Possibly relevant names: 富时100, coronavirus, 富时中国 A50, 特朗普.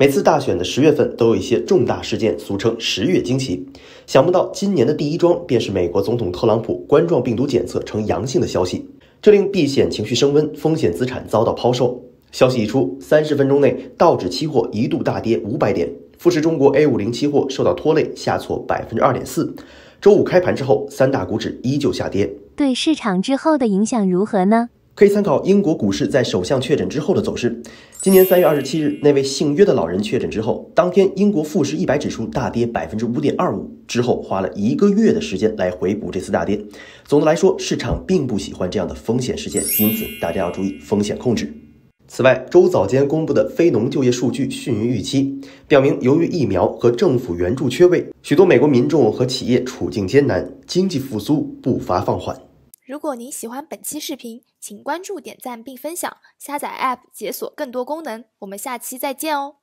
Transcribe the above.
每次大选的10月份都有一些重大事件，俗称10月惊奇。想不到今年的第一桩便是美国总统特朗普冠状病毒检测呈阳性的消息，这令避险情绪升温，风险资产遭到抛售。消息一出，30分钟内道指期货一度大跌500点，富时中国 A50 期货受到拖累，下挫 2.4%。周五开盘之后，三大股指依旧下跌。对市场之后的影响如何呢？可以参考英国股市在首相确诊之后的走势。今年3月27日，那位姓约的老人确诊之后，当天英国富时100指数大跌 5.25%， 之后花了1个月的时间来回补这次大跌。总的来说，市场并不喜欢这样的风险事件，因此大家要注意风险控制。此外，周早间公布的非农就业数据逊于预期，表明由于疫苗和政府援助缺位，许多美国民众和企业处境艰难，经济复苏步伐放缓。如果您喜欢本期视频，请关注、点赞并分享，下载 App 解锁更多功能。我们下期再见哦。